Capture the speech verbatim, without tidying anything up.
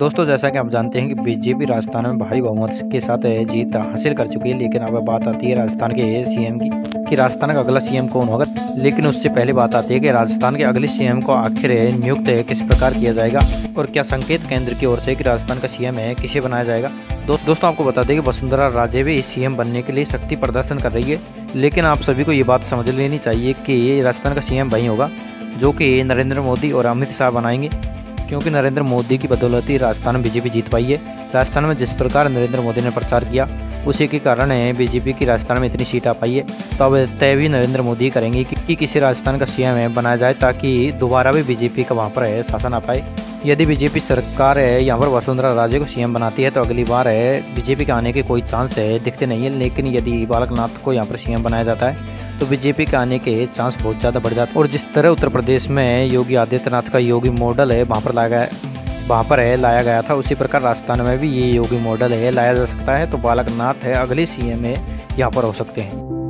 दोस्तों जैसा कि आप जानते हैं कि बीजेपी राजस्थान में भारी बहुमत के साथ जीत हासिल कर चुकी है, लेकिन अब बात आती है राजस्थान के सीएम की कि राजस्थान का अगला सीएम कौन होगा। लेकिन उससे पहले बात आती है कि राजस्थान के अगले सीएम को आखिर नियुक्त किस प्रकार किया जाएगा और क्या संकेत केंद्र की ओर से कि राजस्थान का सीएम है किसे बनाया जाएगा। दो, दोस्तों आपको बता दें कि वसुंधरा राजे भी सीएम बनने के लिए शक्ति प्रदर्शन कर रही है, लेकिन आप सभी को ये बात समझ लेनी चाहिए कि राजस्थान का सीएम वही होगा जो कि नरेंद्र मोदी और अमित शाह बनाएंगे, क्योंकि नरेंद्र मोदी की बदौलत ही राजस्थान में बीजेपी जीत पाई है। राजस्थान में जिस प्रकार नरेंद्र मोदी ने प्रचार किया उसी के कारण है बीजेपी की राजस्थान में इतनी सीट आ पाई है। तो अब तय भी नरेंद्र मोदी करेंगे कि, कि किसी राजस्थान का सीएम है बनाया जाए ताकि दोबारा भी बीजेपी का वहाँ पर है शासन आ पाए। यदि बीजेपी सरकार है यहाँ पर वसुंधरा राजे को सीएम बनाती है तो अगली बार है बीजेपी के आने के कोई चांस है दिखते नहीं है, लेकिन यदि बालकनाथ को यहाँ पर सीएम बनाया जाता है तो बीजेपी के आने के चांस बहुत ज़्यादा बढ़ जाते हैं। और जिस तरह उत्तर प्रदेश में योगी आदित्यनाथ का योगी मॉडल है वहाँ पर लाया गया वहाँ पर है लाया गया था, उसी प्रकार राजस्थान में भी ये योगी मॉडल है लाया जा सकता है। तो बालकनाथ है अगले सीएम यहाँ पर हो सकते हैं।